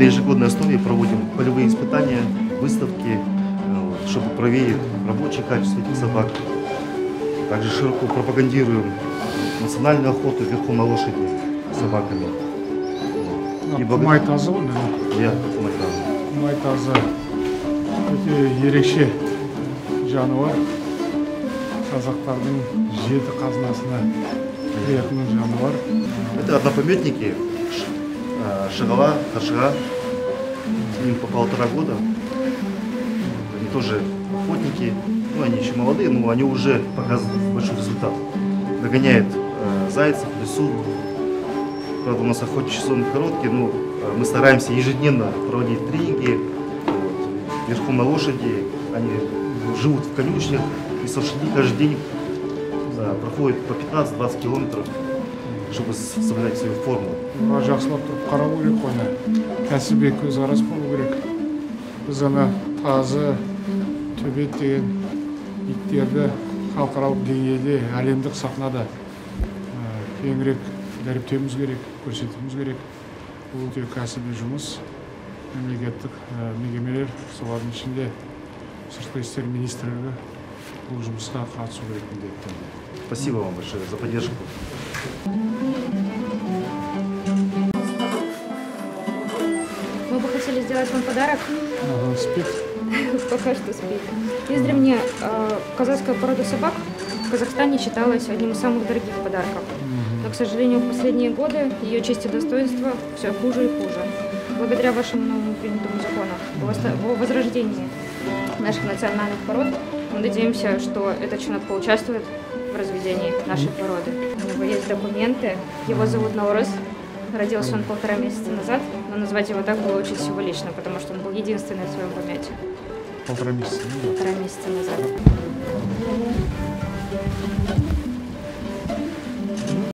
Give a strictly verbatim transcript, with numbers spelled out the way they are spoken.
на ежегодной основе проводим полевые испытания, выставки, чтобы проверить рабочие качества этих собак. Также широко пропагандируем национальную охоту верхом на лошади с собаками. И майтазы, да? Майтазы. Ерекше жануар. Казахтардың жеті қазынасына кіретін жануар. Это однопамятники Шагала, Харшига. Им по полтора года. Они тоже охотники. Ну, они еще молодые, но они уже показывают большой результат. Догоняет э, зайцев в лесу. Правда, у нас охотничий сезон короткий, но мы стараемся ежедневно проводить тренинги. Вот, верхом на лошади. Они живут в конюшнях. И с лошадей каждый день да, проходит по пятнадцать-двадцать километров, чтобы соблюдать свою форму. Спасибо вам большое за поддержку. Мы бы хотели сделать вам подарок. Ага, спит. Пока что спит. Издревле мне э, казахская порода собак в Казахстане считалась одним из самых дорогих подарков. Угу. Но, к сожалению, в последние годы ее честь и достоинство все хуже и хуже. Благодаря вашему новому принятому закону о возрождении наших национальных пород, мы надеемся, что этот щенок поучаствует в разведении нашей породы. У него есть документы. Его зовут Наурыз. Родился он полтора месяца назад, но назвать его так было очень символично, потому что он был единственный в своем помете. Полтора месяца назад. Полтора месяца назад.